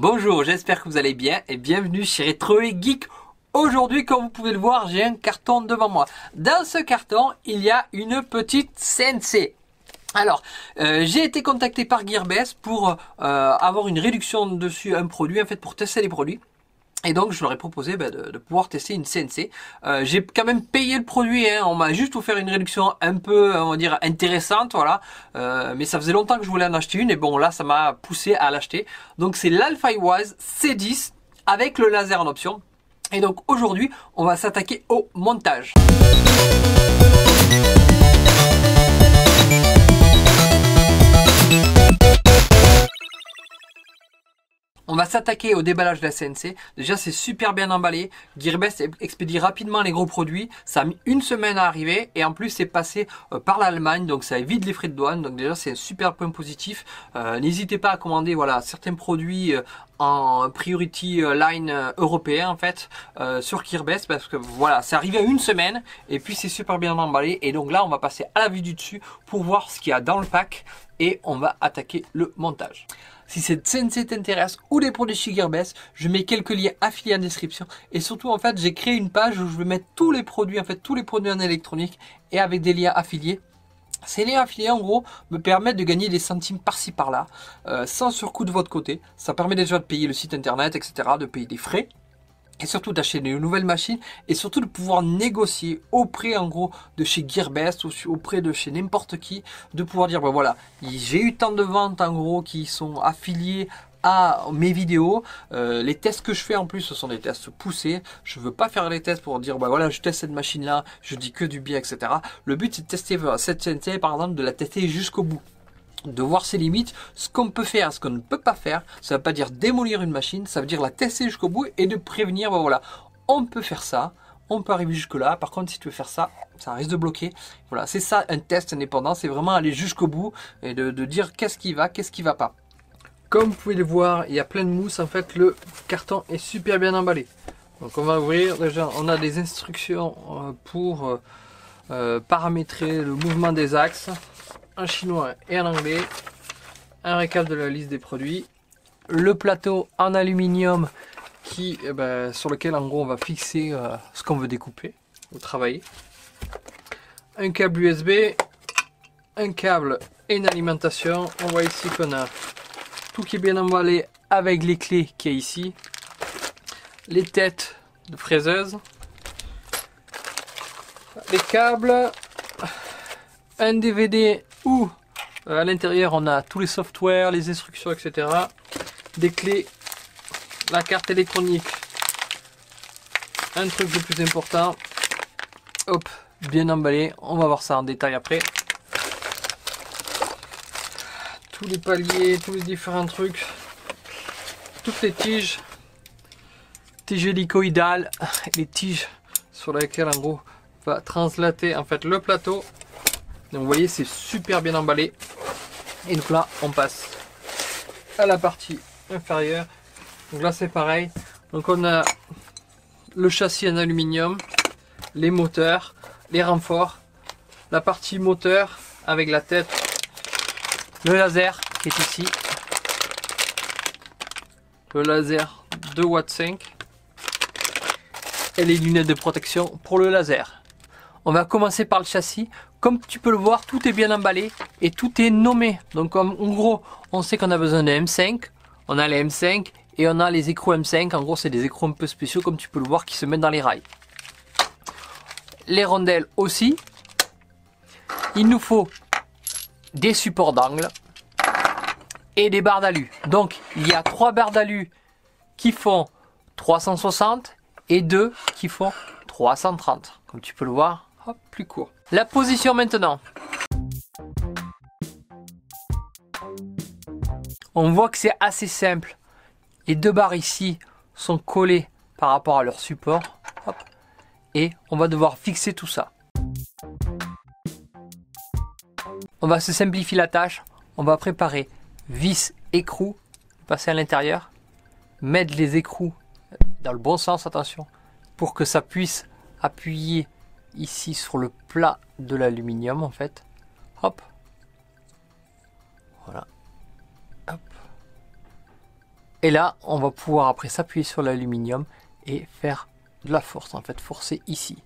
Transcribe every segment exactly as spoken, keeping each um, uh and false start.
Bonjour, j'espère que vous allez bien et bienvenue chez Rétro et Geek. Aujourd'hui, comme vous pouvez le voir, j'ai un carton devant moi. Dans ce carton, il y a une petite C N C. Alors, euh, j'ai été contacté par Gearbest pour euh, avoir une réduction dessus un produit, en fait pour tester les produits. Et donc je leur ai proposé bah, de, de pouvoir tester une C N C. Euh, j'ai quand même payé le produit, hein. On m'a juste offert une réduction un peu, on va dire, intéressante, voilà. Euh, mais ça faisait longtemps que je voulais en acheter une, et bon là ça m'a poussé à l'acheter. Donc c'est l'AlphaWise C dix avec le laser en option. Et donc aujourd'hui on va s'attaquer au montage. On va s'attaquer au déballage de la C N C. Déjà, c'est super bien emballé. Gearbest expédie rapidement les gros produits. Ça a mis une semaine à arriver. Et en plus, c'est passé par l'Allemagne. Donc, ça évite les frais de douane. Donc, déjà, c'est un super point positif. Euh, n'hésitez pas à commander voilà, certains produits en priority line européen, en fait, euh, sur Gearbest. Parce que voilà, c'est arrivé à une semaine. Et puis, c'est super bien emballé. Et donc là, on va passer à la vue du dessus pour voir ce qu'il y a dans le pack. Et on va attaquer le montage. Si cette C N C t'intéresse ou les produits chez Gearbest, je mets quelques liens affiliés en description. Et surtout, en fait, j'ai créé une page où je vais mettre tous les produits, en fait, tous les produits en électronique et avec des liens affiliés. Ces liens affiliés, en gros, me permettent de gagner des centimes par-ci, par-là, euh, sans surcoût de votre côté. Ça permet déjà de payer le site internet, et cetera, de payer des frais. Et surtout d'acheter de nouvelles machines et surtout de pouvoir négocier auprès en gros de chez Gearbest ou auprès de chez n'importe qui, de pouvoir dire ben voilà, j'ai eu tant de ventes en gros qui sont affiliées à mes vidéos, euh, les tests que je fais en plus ce sont des tests poussés, je veux pas faire les tests pour dire bah voilà je teste cette machine là, je dis que du bien, etc. Le but c'est de tester cette C N C par exemple, de la tester jusqu'au bout, de voir ses limites, ce qu'on peut faire, ce qu'on ne peut pas faire. Ça ne veut pas dire démolir une machine, ça veut dire la tester jusqu'au bout et de prévenir, ben voilà, on peut faire ça, on peut arriver jusque là, par contre si tu veux faire ça, ça risque de bloquer. Voilà, c'est ça un test indépendant, c'est vraiment aller jusqu'au bout et de, de dire qu'est-ce qui va, qu'est-ce qui va pas. Comme vous pouvez le voir, il y a plein de mousse, en fait le carton est super bien emballé. Donc on va ouvrir, déjà on a des instructions pour paramétrer le mouvement des axes. En chinois et en anglais, un récap de la liste des produits, le plateau en aluminium qui, eh ben, sur lequel en gros on va fixer euh, ce qu'on veut découper ou travailler, un câble U S B, un câble et une alimentation. On voit ici qu'on a tout qui est bien emballé avec les clés qu'il y a ici, les têtes de fraiseuse, les câbles, un D V D où euh, à l'intérieur on a tous les softwares, les instructions, et cetera. Des clés, la carte électronique, un truc le plus important. Hop, bien emballé, on va voir ça en détail après. Tous les paliers, tous les différents trucs, toutes les tiges, tiges hélicoïdales, les tiges sur lesquelles en gros va translater en fait le plateau. Donc vous voyez c'est super bien emballé. Et donc là on passe à la partie inférieure. Donc là c'est pareil. Donc on a le châssis en aluminium, les moteurs, les renforts, la partie moteur avec la tête, le laser qui est ici. Le laser deux watts cinq. Et les lunettes de protection pour le laser. On va commencer par le châssis. Comme tu peux le voir, tout est bien emballé et tout est nommé. Donc en gros, on sait qu'on a besoin de M cinq, on a les M cinq et on a les écrous M cinq. En gros, c'est des écrous un peu spéciaux, comme tu peux le voir, qui se mettent dans les rails. Les rondelles aussi. Il nous faut des supports d'angle et des barres d'alu. Donc il y a trois barres d'alu qui font trois cent soixante et deux qui font trois cent trente. Comme tu peux le voir, hop, plus court. La position maintenant. On voit que c'est assez simple. Les deux barres ici sont collées par rapport à leur support. Hop. Et on va devoir fixer tout ça. On va se simplifier la tâche. On va préparer vis, écrou, passer à l'intérieur. Mettre les écrous dans le bon sens, attention, pour que ça puisse appuyer ici sur le plat de l'aluminium en fait. Hop. Voilà. Hop. Et là, on va pouvoir après s'appuyer sur l'aluminium et faire de la force, en fait, forcer ici.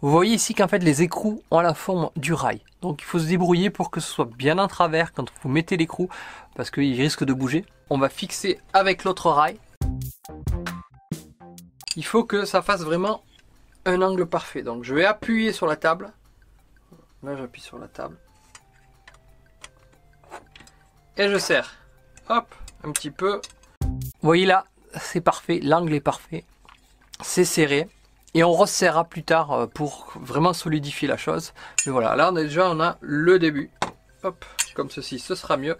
Vous voyez ici qu'en fait les écrous ont la forme du rail. Donc il faut se débrouiller pour que ce soit bien en travers quand vous mettez l'écrou, parce qu'il risque de bouger. On va fixer avec l'autre rail. Il faut que ça fasse vraiment un angle parfait. Donc je vais appuyer sur la table. Là j'appuie sur la table. Et je serre. Hop, un petit peu. Vous voyez là, c'est parfait, l'angle est parfait. C'est serré. Et on resserrera plus tard pour vraiment solidifier la chose. Mais voilà, là on a déjà on a le début. Hop, comme ceci, ce sera mieux.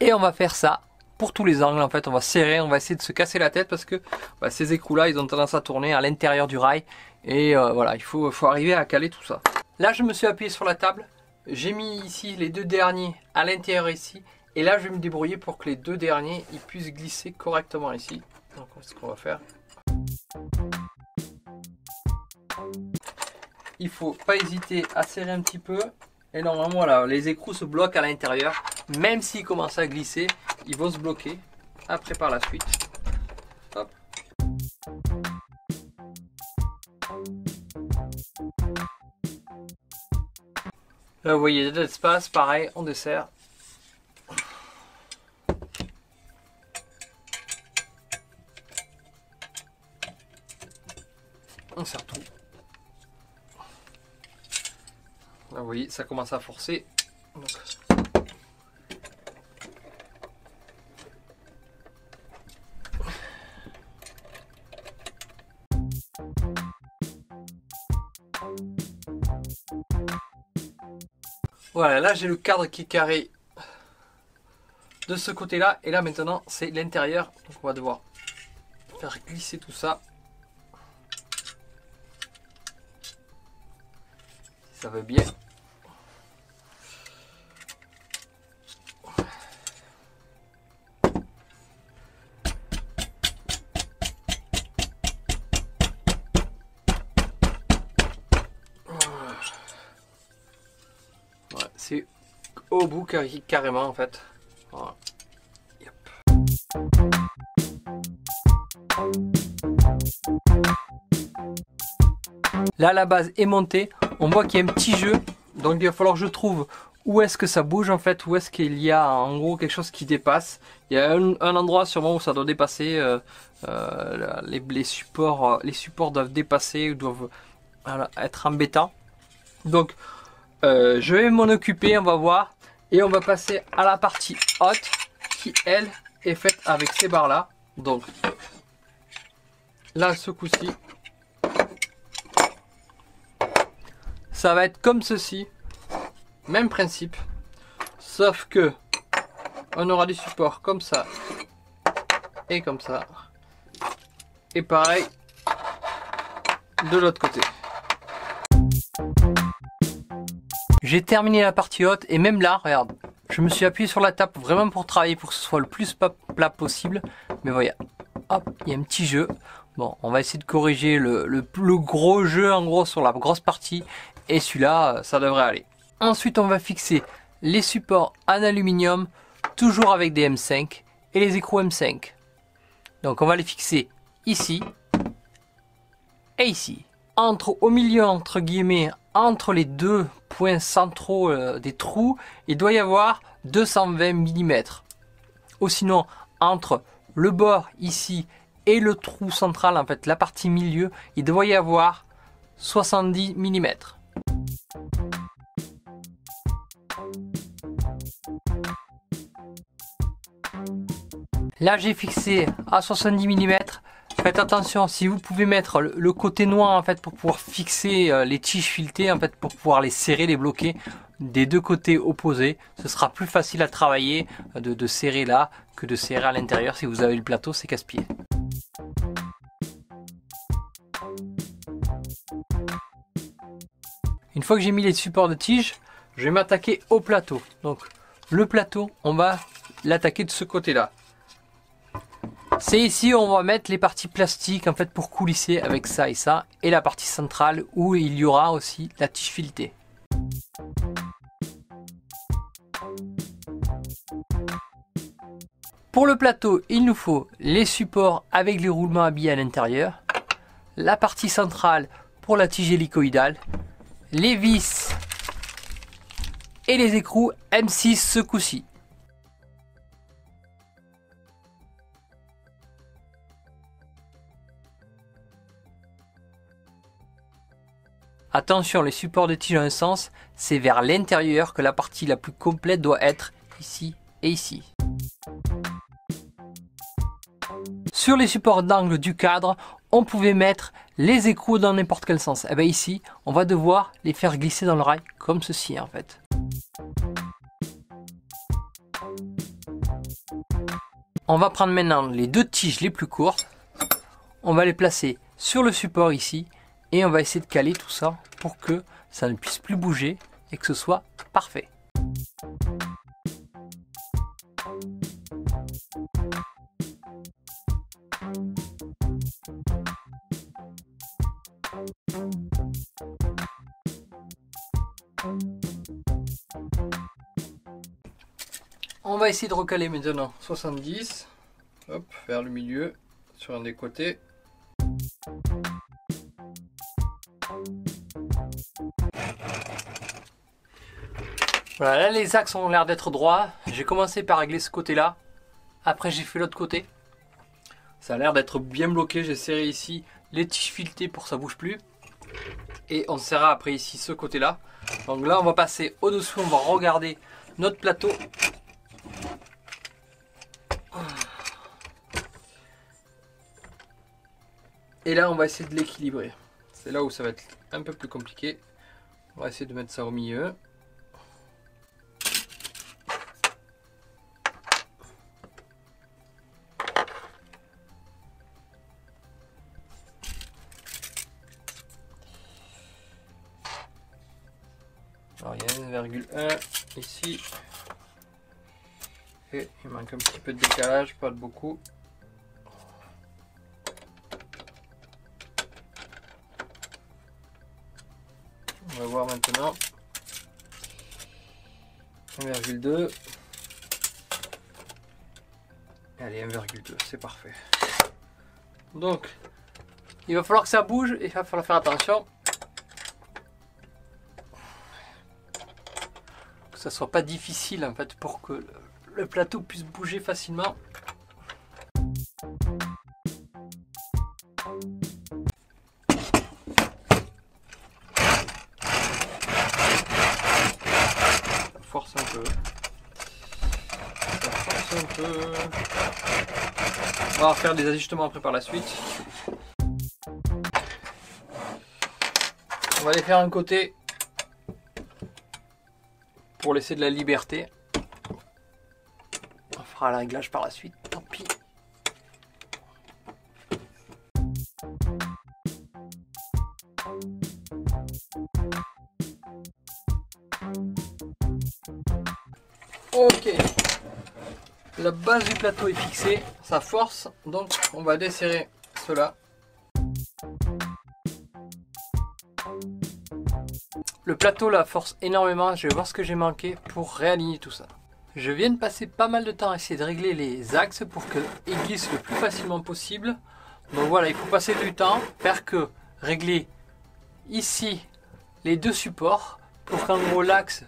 Et on va faire ça pour tous les angles en fait. On va serrer, on va essayer de se casser la tête parce que bah, ces écrous là, ils ont tendance à tourner à l'intérieur du rail. Et euh, voilà, il faut, faut arriver à caler tout ça. Là je me suis appuyé sur la table. J'ai mis ici les deux derniers à l'intérieur ici. Et là je vais me débrouiller pour que les deux derniers ils puissent glisser correctement ici. Donc c'est ce qu'on va faire. Il faut pas hésiter à serrer un petit peu et normalement là les écrous se bloquent à l'intérieur, même s'ils commencent à glisser ils vont se bloquer après par la suite. Hop. Là vous voyez de l'espace, pareil on desserre. On serre tout. Là, vous voyez, ça commence à forcer. Donc. Voilà, là j'ai le cadre qui est carré de ce côté-là. Et là maintenant, c'est l'intérieur. Donc on va devoir faire glisser tout ça. Si ça veut bien. C'est au bout car carrément en fait. Voilà. Yep. Là la base est montée. On voit qu'il y a un petit jeu. Donc il va falloir que je trouve où est-ce que ça bouge en fait. Où est-ce qu'il y a en gros quelque chose qui dépasse. Il y a un, un endroit sûrement où ça doit dépasser. Euh, euh, les, les, supports, les supports doivent dépasser ou doivent voilà, être embêtants. Donc... Euh, je vais m'en occuper, on va voir. Et on va passer à la partie haute qui, elle, est faite avec ces barres-là. Donc, là, ce coup-ci, ça va être comme ceci. Même principe. Sauf que, on aura des supports comme ça et comme ça. Et pareil, de l'autre côté. J'ai terminé la partie haute et même là, regarde, je me suis appuyé sur la table vraiment pour travailler pour que ce soit le plus plat possible. Mais voyez, hop, il y a un petit jeu. Bon, on va essayer de corriger le, le, le gros jeu en gros sur la grosse partie et celui-là, ça devrait aller. Ensuite, on va fixer les supports en aluminium, toujours avec des M cinq et les écrous M cinq. Donc, on va les fixer ici et ici. Entre, au milieu, entre guillemets, entre les deux points centraux euh, des trous, il doit y avoir deux cent vingt millimètres. Ou sinon, entre le bord ici et le trou central, en fait, la partie milieu, il doit y avoir soixante-dix millimètres. Là, j'ai fixé à soixante-dix millimètres. Faites attention, si vous pouvez mettre le côté noir en fait pour pouvoir fixer les tiges filetées en fait pour pouvoir les serrer, les bloquer des deux côtés opposés, ce sera plus facile à travailler de, de serrer là que de serrer à l'intérieur. Si vous avez le plateau, c'est casse-pied. Une fois que j'ai mis les supports de tiges, je vais m'attaquer au plateau. Donc le plateau, on va l'attaquer de ce côté-là. C'est ici où on va mettre les parties plastiques en fait pour coulisser avec ça et ça et la partie centrale où il y aura aussi la tige filetée. Pour le plateau, il nous faut les supports avec les roulements à billes à l'intérieur, la partie centrale pour la tige hélicoïdale, les vis et les écrous M six ce coup-ci. Attention, les supports de tige ont un sens, c'est vers l'intérieur que la partie la plus complète doit être, ici et ici. Sur les supports d'angle du cadre, on pouvait mettre les écrous dans n'importe quel sens. Et bien ici, on va devoir les faire glisser dans le rail, comme ceci en fait. On va prendre maintenant les deux tiges les plus courtes. On va les placer sur le support ici. Et on va essayer de caler tout ça pour que ça ne puisse plus bouger et que ce soit parfait. On va essayer de recaler maintenant soixante-dix, hop, vers le milieu, sur un des côtés. Voilà, là les axes ont l'air d'être droits. J'ai commencé par régler ce côté là, après j'ai fait l'autre côté. Ça a l'air d'être bien bloqué, j'ai serré ici les tiges filetées pour que ça bouge plus. Et on serra après ici ce côté là. Donc là on va passer au dessous, on va regarder notre plateau. Et là on va essayer de l'équilibrer. C'est là où ça va être un peu plus compliqué. On va essayer de mettre ça au milieu. Alors il y a un virgule un ici. Et il manque un petit peu de décalage, pas de beaucoup. On va voir maintenant. un virgule deux. Allez, un virgule deux, c'est parfait. Donc, il va falloir que ça bouge et il va falloir faire attention. Que ça soit pas difficile en fait pour que le plateau puisse bouger facilement. Force un peu. Force un peu. On va faire des ajustements après par la suite. On va les faire un côté pour laisser de la liberté. On fera le réglage par la suite, tant pis. Ok, la base du plateau est fixée, ça force, donc on va desserrer cela. Le plateau là force énormément, je vais voir ce que j'ai manqué pour réaligner tout ça. Je viens de passer pas mal de temps à essayer de régler les axes pour qu'ils glissent le plus facilement possible. Donc voilà, il faut passer du temps, faire que régler ici les deux supports pour qu'en gros l'axe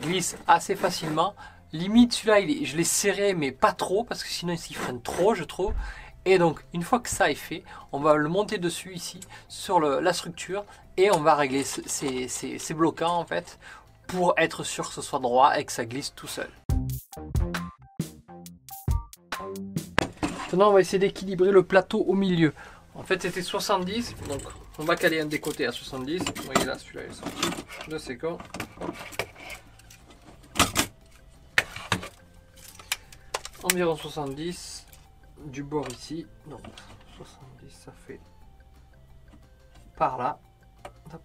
glisse assez facilement. Limite celui-là je l'ai serré mais pas trop parce que sinon il s'y freine trop je trouve. Et donc une fois que ça est fait, on va le monter dessus ici sur le, la structure et on va régler ces, ces, ces bloquants en fait pour être sûr que ce soit droit et que ça glisse tout seul. Maintenant on va essayer d'équilibrer le plateau au milieu. En fait c'était soixante-dix, donc on va caler un des côtés à soixante-dix. Vous voyez là celui-là est sorti de ses corps. Environ soixante-dix du bord ici, donc soixante-dix ça fait par là. Hop.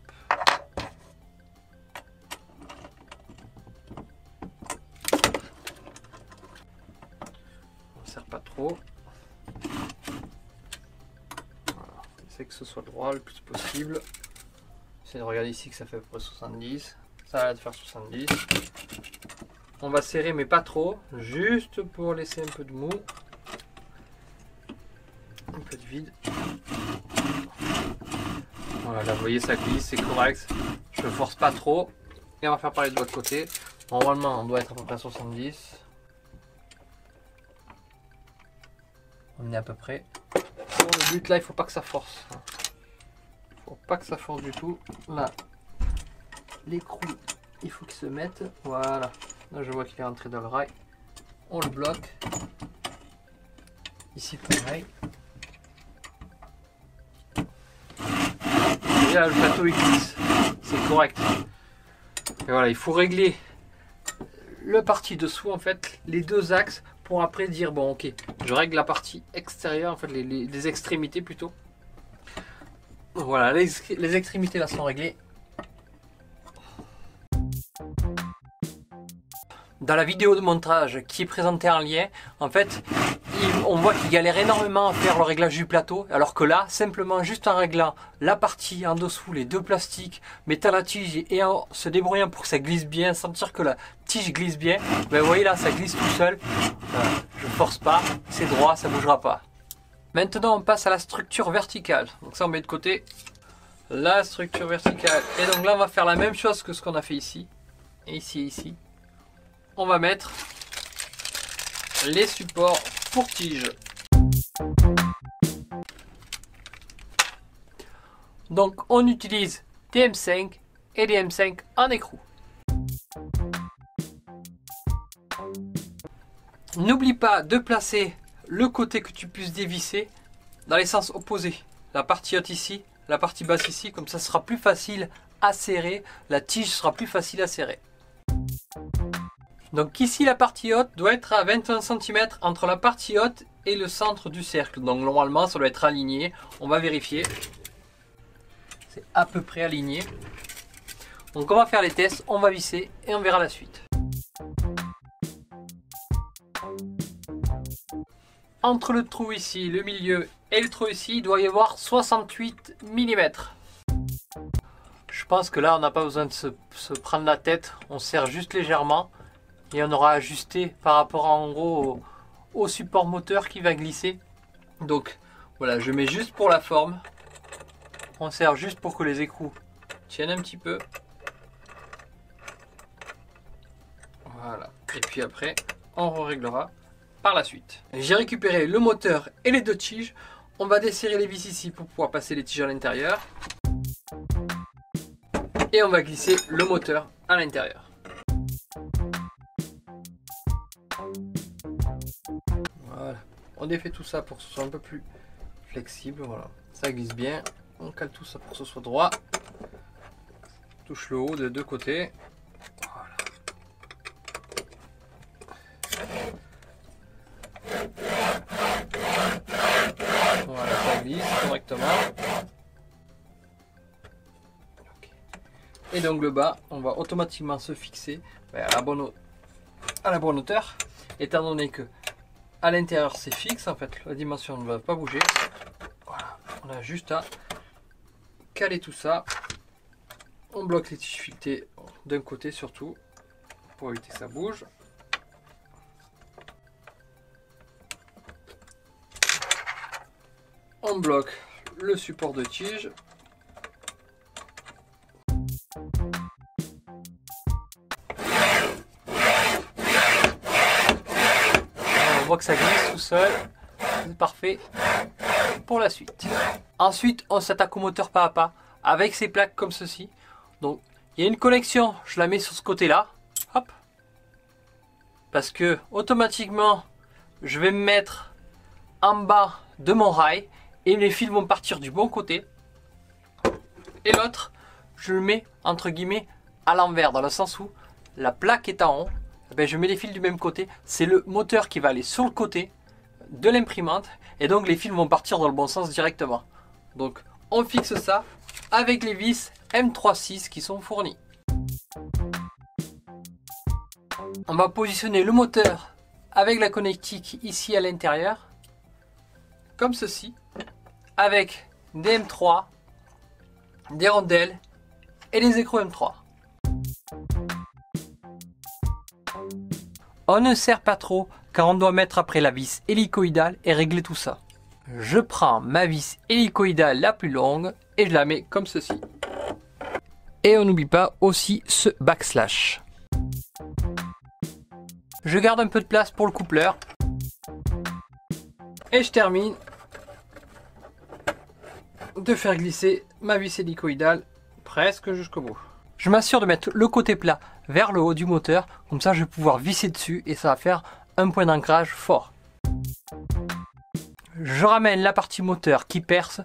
On ne serre pas trop. Voilà. C'est que ce soit droit le plus possible. J'essaie de regarder ici que ça fait à peu près soixante-dix. Ça va de faire soixante-dix. On va serrer mais pas trop, juste pour laisser un peu de mou. Un peu de vide. Voilà, là vous voyez ça glisse, c'est correct. Je force pas trop. Et on va faire parler de l'autre côté. Normalement on doit être à peu près à soixante-dix. On est à peu près. Bon, le but là, il faut pas que ça force. Faut pas que ça force du tout. Là, l'écrou, il faut qu'il se mette. Voilà. Là, je vois qu'il est rentré dans le rail. On le bloque. Ici, pareil. Et là, le plateau il glisse. C'est correct. Et voilà, il faut régler le parti dessous en fait, les deux axes. Pour après dire bon ok, je règle la partie extérieure en fait, les, les, les extrémités plutôt. Voilà, les, les extrémités là sont réglées. Dans la vidéo de montage qui est présentée en lien, en fait il, on voit qu'il galère énormément à faire le réglage du plateau, alors que là simplement juste en réglant la partie en dessous, les deux plastiques, mettant la tige et en se débrouillant pour que ça glisse bien, sentir que la tige glisse bien, ben vous voyez là ça glisse tout seul. Je force pas, c'est droit, ça bougera pas. Maintenant on passe à la structure verticale, donc ça on met de côté la structure verticale, et donc là on va faire la même chose que ce qu'on a fait ici et ici et ici. On va mettre les supports pour tiges. Donc on utilise des M cinq et des M cinq en écrou. N'oublie pas de placer le côté que tu puisses dévisser dans les sens opposés. La partie haute ici, la partie basse ici, comme ça sera plus facile à serrer, la tige sera plus facile à serrer. Donc ici la partie haute doit être à vingt et un centimètres entre la partie haute et le centre du cercle. Donc normalement ça doit être aligné, on va vérifier. C'est à peu près aligné. Donc on va faire les tests, on va visser et on verra la suite. Entre le trou ici, le milieu et le trou ici, il doit y avoir soixante-huit millimètres. Je pense que là, on n'a pas besoin de se, se prendre la tête. On serre juste légèrement et on aura ajusté par rapport à, en gros au, au support moteur qui va glisser. Donc voilà, je mets juste pour la forme. On serre juste pour que les écrous tiennent un petit peu. Voilà. Et puis après, on réglera par la suite. J'ai récupéré le moteur et les deux tiges. On va desserrer les vis ici pour pouvoir passer les tiges à l'intérieur. Et on va glisser le moteur à l'intérieur. Voilà. On défait tout ça pour que ce soit un peu plus flexible. Voilà. Ça glisse bien. On cale tout ça pour que ce soit droit. On touche le haut des deux côtés. Et donc le bas, on va automatiquement se fixer à la bonne, à la bonne hauteur, étant donné que à l'intérieur c'est fixe en fait, la dimension ne va pas bouger. Voilà, on a juste à caler tout ça. On bloque les tiges filetées d'un côté surtout pour éviter que ça bouge. On bloque le support de tige. On voit que ça glisse tout seul, c'est parfait pour la suite. Ensuite, on s'attaque au moteur pas à pas avec ces plaques comme ceci. Donc, il y a une connexion, je la mets sur ce côté-là, hop, parce que automatiquement, je vais me mettre en bas de mon rail. Et les fils vont partir du bon côté. Et l'autre, je le mets entre guillemets à l'envers, dans le sens où la plaque est en haut. Ben je mets les fils du même côté. C'est le moteur qui va aller sur le côté de l'imprimante. Et donc les fils vont partir dans le bon sens directement. Donc on fixe ça avec les vis M trois six qui sont fournies. On va positionner le moteur avec la connectique ici à l'intérieur. Comme ceci. Avec des M trois, des rondelles et des écrous M trois. On ne sert pas trop car on doit mettre après la vis hélicoïdale et régler tout ça. Je prends ma vis hélicoïdale la plus longue et je la mets comme ceci. Et on n'oublie pas aussi ce backslash. Je garde un peu de place pour le coupleur. Et je termine de faire glisser ma vis hélicoïdale presque jusqu'au bout. Je m'assure de mettre le côté plat vers le haut du moteur, comme ça je vais pouvoir visser dessus et ça va faire un point d'ancrage fort. Je ramène la partie moteur qui perce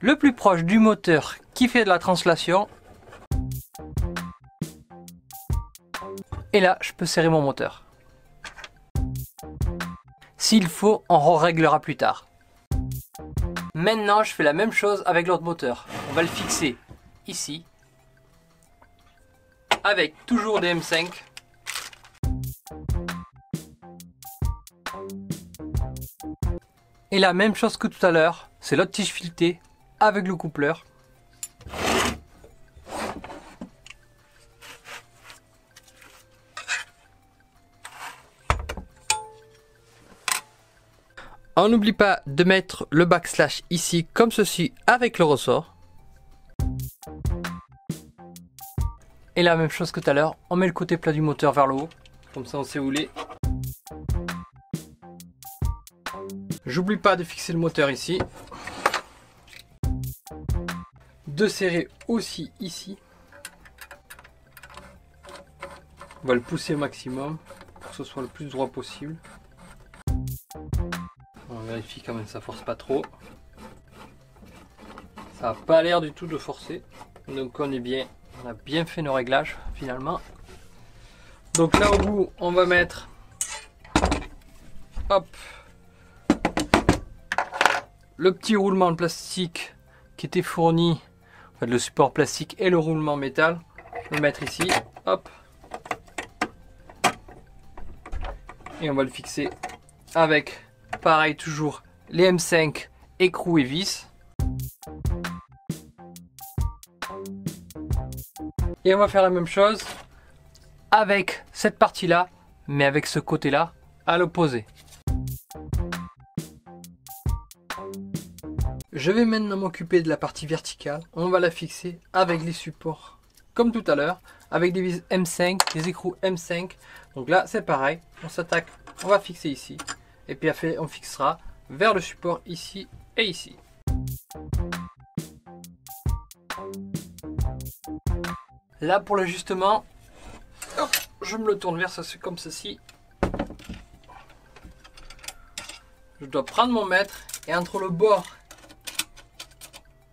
le plus proche du moteur qui fait de la translation. Et là, je peux serrer mon moteur. S'il faut, on réglera plus tard. Maintenant, je fais la même chose avec l'autre moteur. On va le fixer ici, avec toujours des M cinq. Et la même chose que tout à l'heure, c'est l'autre tige filetée avec le coupleur. On n'oublie pas de mettre le backslash ici comme ceci avec le ressort. Et la même chose que tout à l'heure, on met le côté plat du moteur vers le haut. Comme ça on sait où il est. J'oublie pas de fixer le moteur ici. De serrer aussi ici. On va le pousser au maximum pour que ce soit le plus droit possible. On vérifie quand même que ça force pas trop. Ça n'a pas l'air du tout de forcer. Donc on est bien, on a bien fait nos réglages finalement. Donc là au bout on va mettre hop, le petit roulement de plastique qui était fourni, enfin, le support plastique et le roulement métal. On va le mettre ici, hop, et on va le fixer avec pareil, toujours les M cinq, écrou et vis. Et on va faire la même chose avec cette partie-là, mais avec ce côté-là à l'opposé. Je vais maintenant m'occuper de la partie verticale. On va la fixer avec les supports, comme tout à l'heure, avec des vis M cinq, des écrous M cinq. Donc là, c'est pareil. On s'attaque, on va fixer ici. Et puis après on fixera vers le support ici et ici. Là pour l'ajustement, je me le tourne vers ceci comme ceci. Je dois prendre mon mètre et entre le bord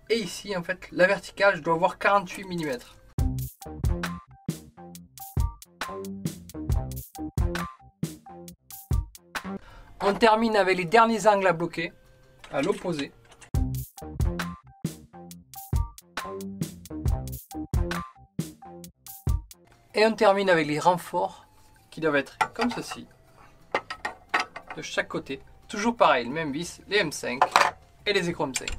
et ici en fait la verticale je dois avoir quarante-huit millimètres. On termine avec les derniers angles à bloquer, à l'opposé. Et on termine avec les renforts qui doivent être comme ceci, de chaque côté. Toujours pareil, le même vis, les M cinq et les écrous M cinq.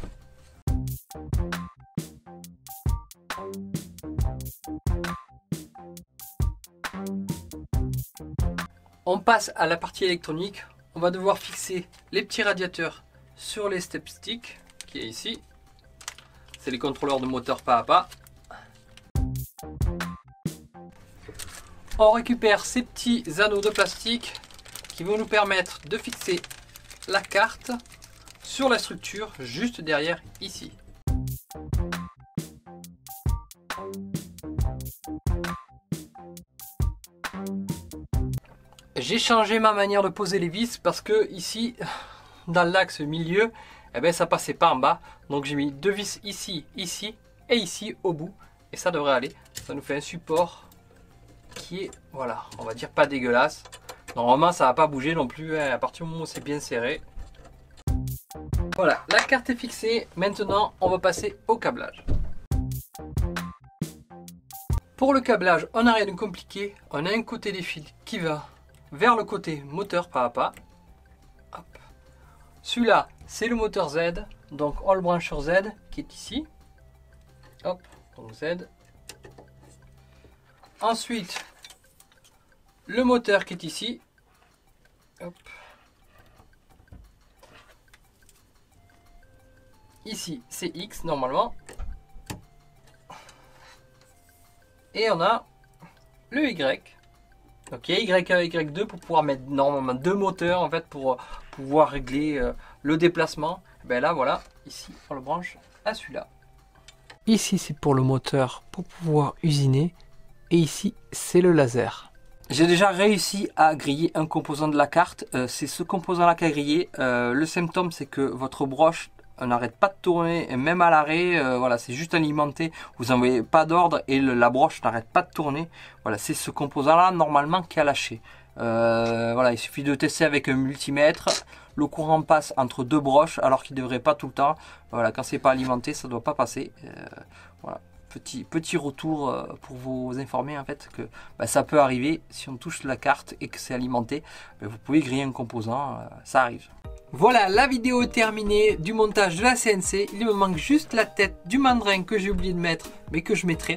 On passe à la partie électronique. On va devoir fixer les petits radiateurs sur les step sticks qui est ici. C'est les contrôleurs de moteur pas à pas. On récupère ces petits anneaux de plastique qui vont nous permettre de fixer la carte sur la structure juste derrière ici. J'ai changé ma manière de poser les vis parce que ici, dans l'axe milieu, eh ben, ça passait pas en bas. Donc j'ai mis deux vis ici, ici et ici au bout. Et ça devrait aller. Ça nous fait un support qui est, voilà, on va dire pas dégueulasse. Normalement, ça va pas bouger non plus, hein, à partir du moment où c'est bien serré. Voilà, la carte est fixée. Maintenant, on va passer au câblage. Pour le câblage, on n'a rien de compliqué. On a un côté des fils qui va vers le côté moteur pas à pas. Celui-là, c'est le moteur Z, donc on le branche sur Z qui est ici. Hop, donc Z. Ensuite, le moteur qui est ici, Hop. Ici, c'est X normalement. Et on a le Y. Ok, Y un, Y deux pour pouvoir mettre normalement deux moteurs en fait pour pouvoir régler euh, le déplacement. Et ben là voilà, ici on le branche à celui-là. Ici c'est pour le moteur pour pouvoir usiner. Et ici c'est le laser. J'ai déjà réussi à griller un composant de la carte. Euh, c'est ce composant là qui a grillé. Euh, le symptôme c'est que votre broche n'arrête pas de tourner, et même à l'arrêt, euh, voilà, c'est juste alimenté, vous n'envoyez pas d'ordre et le, la broche n'arrête pas de tourner. Voilà, c'est ce composant là normalement qui a lâché. Euh, voilà, il suffit de tester avec un multimètre. Le courant passe entre deux broches alors qu'il ne devrait pas tout le temps. Voilà, quand c'est pas alimenté, ça doit pas passer. Euh, voilà. Petit, petit retour pour vous informer en fait que bah, ça peut arriver si on touche la carte et que c'est alimenté, vous pouvez griller un composant, ça arrive. Voilà, la vidéo est terminée du montage de la C N C. Il me manque juste la tête du mandrin que j'ai oublié de mettre mais que je mettrai.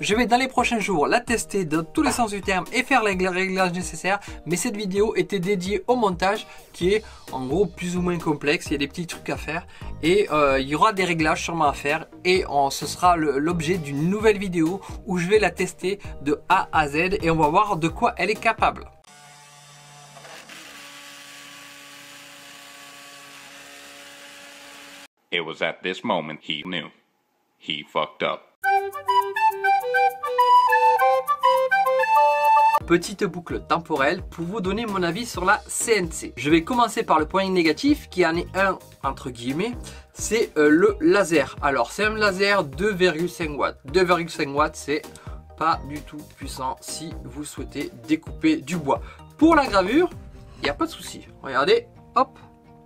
Je vais dans les prochains jours la tester dans tous les sens du terme et faire les réglages nécessaires, mais cette vidéo était dédiée au montage qui est en gros plus ou moins complexe, il y a des petits trucs à faire et euh, il y aura des réglages sûrement à faire et on, ce sera l'objet d'une nouvelle vidéo où je vais la tester de A à Z et on va voir de quoi elle est capable. It was at this moment he knew. He fucked up. Petite boucle temporelle pour vous donner mon avis sur la C N C. Je vais commencer par le point négatif qui en est un entre guillemets, c'est euh, le laser. Alors c'est un laser deux virgule cinq watts. deux virgule cinq watts c'est pas du tout puissant si vous souhaitez découper du bois. Pour la gravure, il n'y a pas de souci. Regardez, hop,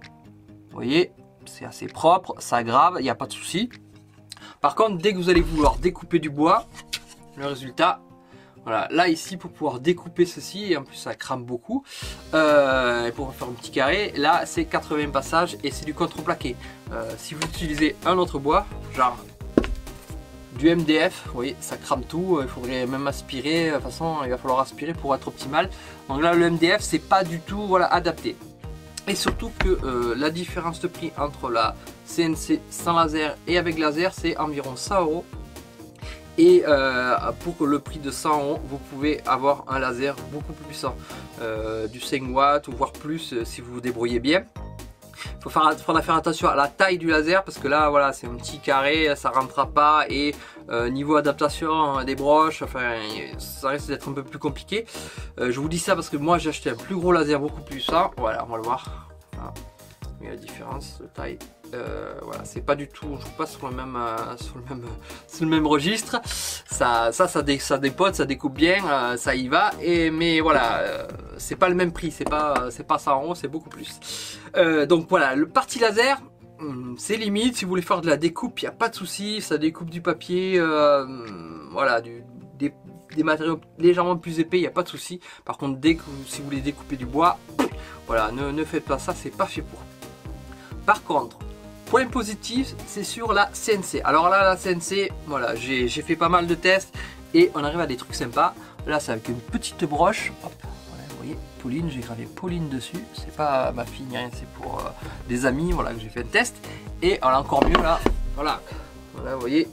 vous voyez, c'est assez propre, ça grave, il n'y a pas de souci. Par contre, dès que vous allez vouloir découper du bois, le résultat... Voilà, là ici pour pouvoir découper ceci, et en plus ça crame beaucoup, euh, et pour faire un petit carré, là c'est quatre-vingts passages et c'est du contreplaqué. Euh, si vous utilisez un autre bois, genre du M D F, vous voyez, ça crame tout, il faudrait même aspirer, de toute façon il va falloir aspirer pour être optimal. Donc là le M D F c'est pas du tout voilà, adapté. Et surtout que euh, la différence de prix entre la C N C sans laser et avec laser c'est environ cent euros. Et euh, pour le prix de cent euros, vous pouvez avoir un laser beaucoup plus puissant, euh, du cinq watts ou voire plus euh, si vous vous débrouillez bien. Il faut faire, faut faire attention à la taille du laser parce que là, voilà, c'est un petit carré, ça ne rentrera pas. Et euh, niveau adaptation des broches, enfin, ça risque d'être un peu plus compliqué. Euh, je vous dis ça parce que moi, j'ai acheté un plus gros laser beaucoup plus puissant. Voilà, on va le voir. Voilà. Mais la différence de taille. Euh, voilà, c'est pas du tout, on joue pas sur le même, euh, sur le même, sur le même registre. Ça, ça, ça, dé, ça dépote, ça découpe bien, euh, ça y va. Et mais voilà, euh, c'est pas le même prix, c'est pas, c'est pas cent euros, c'est beaucoup plus. Euh, donc voilà, le parti laser, c'est limite. Si vous voulez faire de la découpe, il y a pas de souci, ça découpe du papier, euh, voilà, du, des, des matériaux légèrement plus épais, il y a pas de souci. Par contre, dès que si vous voulez découper du bois, voilà, ne, ne faites pas ça, c'est pas fait pour. Par contre. Point positif, c'est sur la C N C. Alors là, la C N C, voilà, j'ai fait pas mal de tests et on arrive à des trucs sympas. Là, c'est avec une petite broche. Hop, voilà, vous voyez, Pauline, j'ai gravé Pauline dessus. C'est pas ma fille ni rien, c'est pour euh, des amis, voilà, que j'ai fait un test. Et on a encore mieux là, voilà, voilà, vous voyez.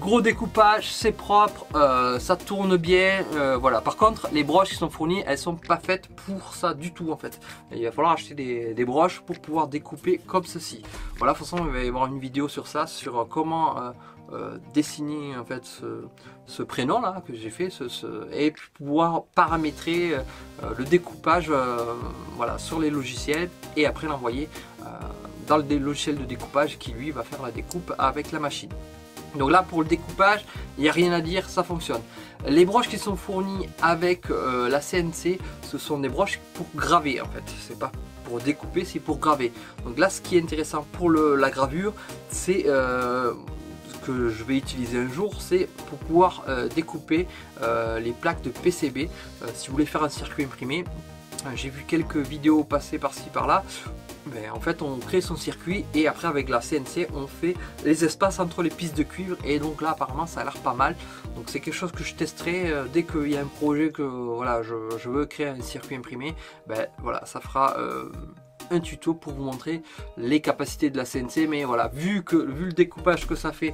Gros découpage, c'est propre, euh, ça tourne bien, euh, voilà. Par contre, les broches qui sont fournies, elles sont pas faites pour ça du tout en fait. Il va falloir acheter des, des broches pour pouvoir découper comme ceci. Voilà, de toute façon, il va y avoir une vidéo sur ça, sur comment euh, euh, dessiner en fait ce, ce prénom là que j'ai fait, ce, ce, et pouvoir paramétrer euh, le découpage, euh, voilà, sur les logiciels et après l'envoyer euh, dans le logiciel de découpage qui lui va faire la découpe avec la machine. Donc là pour le découpage, il n'y a rien à dire, ça fonctionne. Les broches qui sont fournies avec euh, la C N C, ce sont des broches pour graver en fait. C'est pas pour découper, c'est pour graver. Donc là ce qui est intéressant pour le, la gravure, c'est euh, ce que je vais utiliser un jour, c'est pour pouvoir euh, découper euh, les plaques de P C B. Euh, si vous voulez faire un circuit imprimé, j'ai vu quelques vidéos passer par-ci par-là. ben, en fait on crée son circuit et après avec la C N C on fait les espaces entre les pistes de cuivre, et donc là apparemment ça a l'air pas mal, donc c'est quelque chose que je testerai euh, dès qu'il y a un projet que voilà je, je veux créer un circuit imprimé. Ben voilà, ça fera euh, un tuto pour vous montrer les capacités de la C N C, mais voilà, vu que vu le découpage que ça fait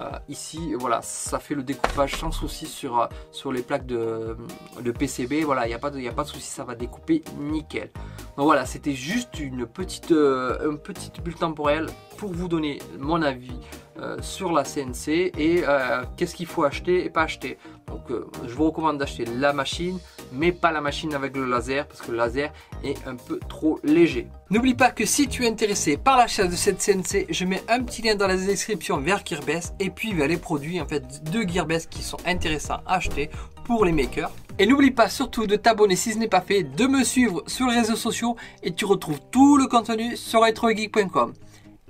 euh, ici, voilà, ça fait le découpage sans souci sur, sur les plaques de, de P C B, voilà, il n'y a pas de, y a pas de souci, ça va découper nickel. Donc voilà, c'était juste une petite, euh, une petite bulle temporelle pour vous donner mon avis euh, sur la C N C et euh, qu'est-ce qu'il faut acheter et pas acheter. Donc euh, je vous recommande d'acheter la machine, mais pas la machine avec le laser, parce que le laser est un peu trop léger. N'oublie pas que si tu es intéressé par l'achat de cette C N C, je mets un petit lien dans la description vers Gearbest et puis vers les produits en fait de Gearbest qui sont intéressants à acheter pour les makers. Et n'oublie pas surtout de t'abonner si ce n'est pas fait, de me suivre sur les réseaux sociaux, et tu retrouves tout le contenu sur rétro et geek point com.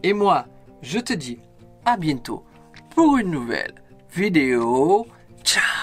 Et moi, je te dis à bientôt pour une nouvelle vidéo. Ciao.